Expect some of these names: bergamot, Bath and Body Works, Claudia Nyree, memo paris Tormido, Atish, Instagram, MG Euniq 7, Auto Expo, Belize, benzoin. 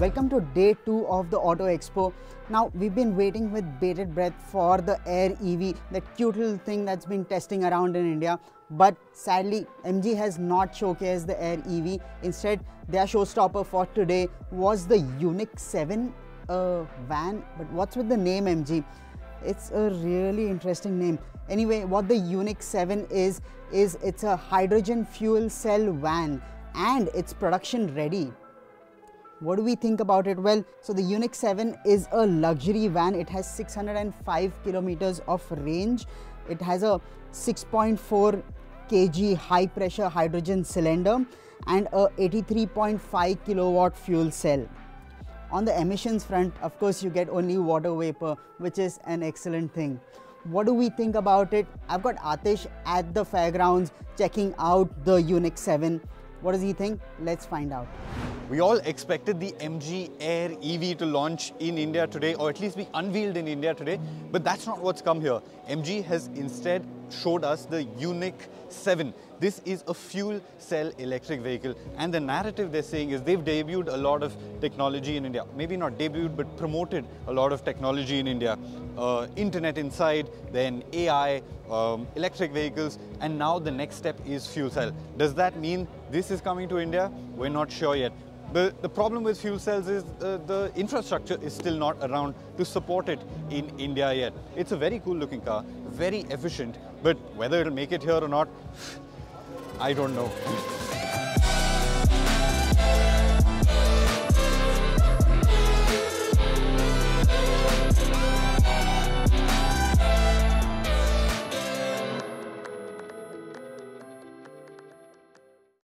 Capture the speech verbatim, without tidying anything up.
Welcome to day two of the Auto Expo. Now we've been waiting with bated breath for the Air E V, that cute little thing that's been testing around in India. But sadly, M G has not showcased the Air E V. Instead, their showstopper for today was the Euniq seven uh, van. But what's with the name M G? It's a really interesting name. Anyway, what the Euniq seven is, is it's a hydrogen fuel cell van and it's production ready. What do we think about it? Well, so the Euniq seven is a luxury van. It has six hundred five kilometers of range. It has a six point four kilogram high pressure hydrogen cylinder and a eighty-three point five kilowatt fuel cell. On the emissions front, of course, you get only water vapor, which is an excellent thing. What do we think about it? I've got Atish at the fairgrounds checking out the Euniq seven. What does he think? Let's find out. We all expected the M G Air E V to launch in India today, or at least be unveiled in India today, but that's not what's come here. M G has instead showed us the Euniq seven. This is a fuel cell electric vehicle, and the narrative they're saying is they've debuted a lot of technology in India. Maybe not debuted, but promoted a lot of technology in India. Uh, internet inside, then A I, um, electric vehicles, and now the next step is fuel cell. Does that mean this is coming to India? We're not sure yet. The, the problem with fuel cells is uh, the infrastructure is still not around to support it in India yet. It's a very cool looking car, very efficient, but whether it'll make it here or not, I don't know.